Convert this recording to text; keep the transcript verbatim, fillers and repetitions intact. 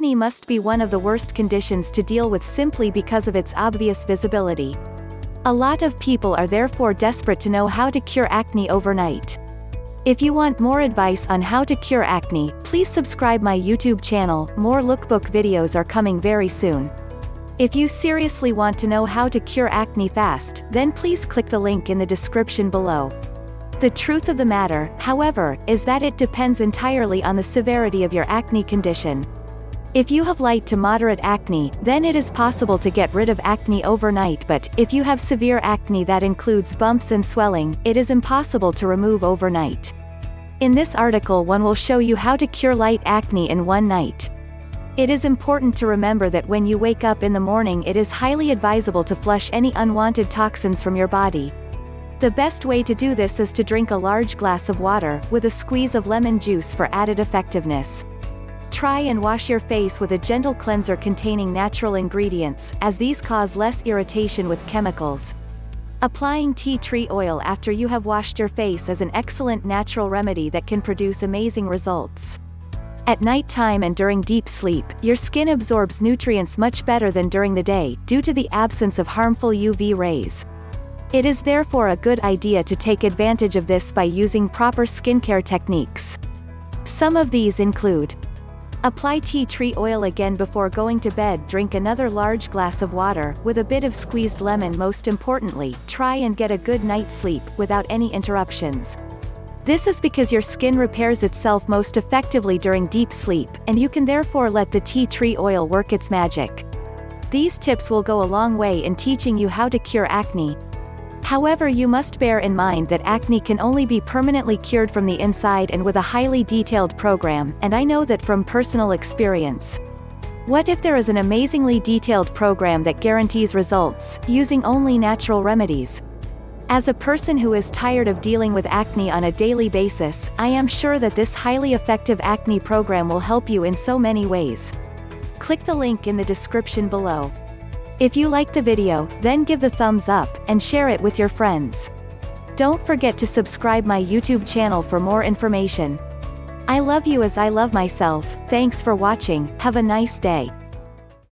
Acne must be one of the worst conditions to deal with simply because of its obvious visibility. A lot of people are therefore desperate to know how to cure acne overnight. If you want more advice on how to cure acne, please subscribe my YouTube channel. More lookbook videos are coming very soon. If you seriously want to know how to cure acne fast, then please click the link in the description below. The truth of the matter, however, is that it depends entirely on the severity of your acne condition. If you have light to moderate acne, then it is possible to get rid of acne overnight, but if you have severe acne that includes bumps and swelling, it is impossible to remove overnight. In this article, one will show you how to cure light acne in one night. It is important to remember that when you wake up in the morning, it is highly advisable to flush any unwanted toxins from your body. The best way to do this is to drink a large glass of water, with a squeeze of lemon juice for added effectiveness. Try and wash your face with a gentle cleanser containing natural ingredients, as these cause less irritation with chemicals. Applying tea tree oil after you have washed your face is an excellent natural remedy that can produce amazing results. At nighttime and during deep sleep, your skin absorbs nutrients much better than during the day, due to the absence of harmful U V rays. It is therefore a good idea to take advantage of this by using proper skincare techniques. Some of these include: apply tea tree oil again before going to bed. Drink another large glass of water, with a bit of squeezed lemon. Most importantly, try and get a good night's sleep, without any interruptions. This is because your skin repairs itself most effectively during deep sleep, and you can therefore let the tea tree oil work its magic. These tips will go a long way in teaching you how to cure acne. However, you must bear in mind that acne can only be permanently cured from the inside and with a highly detailed program, and I know that from personal experience. What if there is an amazingly detailed program that guarantees results, using only natural remedies? As a person who is tired of dealing with acne on a daily basis, I am sure that this highly effective acne program will help you in so many ways. Click the link in the description below. If you like the video, then give the thumbs up, and share it with your friends. Don't forget to subscribe my YouTube channel for more information. I love you as I love myself. Thanks for watching, have a nice day.